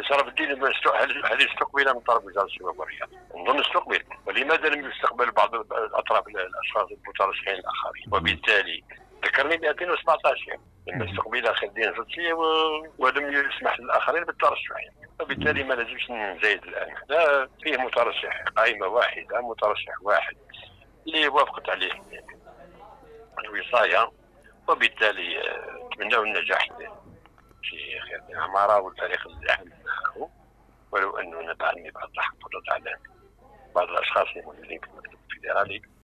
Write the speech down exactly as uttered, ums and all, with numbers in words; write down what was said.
شرف الدين هذه استقبل من طرف وزاره الشباب والرياضه، نظن استقبل، ولماذا لم يستقبل بعض الاطراف الاشخاص المترشحين الاخرين؟ وبالتالي ذكرني ب ألفين وسبعطاش لما استقبل اخي الدين الفتحي ولم يسمح للاخرين بالترشح، وبالتالي ما لازمش نزايد الان، هذا فيه مترشح قائمه واحده، مترشح واحد اللي وافقت عليه الوصايه، وبالتالي نتمناو النجاح في خير العمارة والفريق اللي عمل معه، ولو انه نبعني بعض التحفظات على بعض الاشخاص الموجودين في المكتب الفيدرالي.